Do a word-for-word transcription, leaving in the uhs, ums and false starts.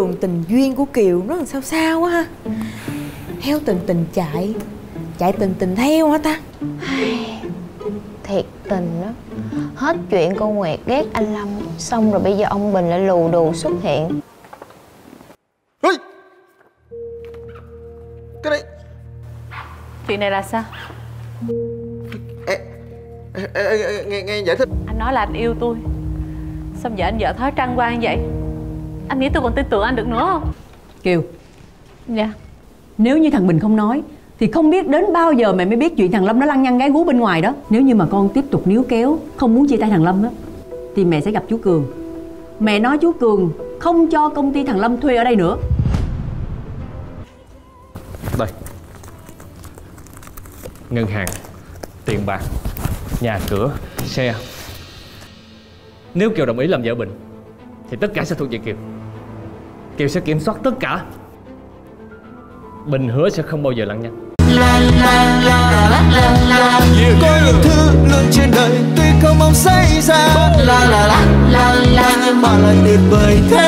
Đường tình duyên của Kiều nó làm sao sao quá ha. Theo tình tình chạy, chạy tình tình theo hả ta? Thiệt tình đó. Hết chuyện cô Nguyệt ghét anh Lâm, xong rồi bây giờ ông Bình lại lù đù xuất hiện. Ui! Cái này... Chuyện này là sao? Ê, ê, ê, nghe, nghe giải thích. Anh nói là anh yêu tôi, xong giờ anh vợ thói trăng quan vậy. Anh nghĩ tôi còn tin tưởng anh được nữa không? Kiều. Dạ. Nếu như thằng Bình không nói thì không biết đến bao giờ mẹ mới biết chuyện thằng Lâm nó lăng nhăng gái gú bên ngoài đó. Nếu như mà con tiếp tục níu kéo, không muốn chia tay thằng Lâm á, thì mẹ sẽ gặp chú Cường. Mẹ nói chú Cường không cho công ty thằng Lâm thuê ở đây nữa. Đây. Ngân hàng, tiền bạc, nhà cửa, xe. Nếu Kiều đồng ý làm vợ Bình thì tất cả sẽ thuộc về Kiều. Kiều sẽ kiểm soát tất cả. Bình hứa sẽ không bao giờ lặng nhăng. Coi lượng thứ lượng trên đời tuy không mong xảy ra, nhưng mà lại tuyệt vời thế.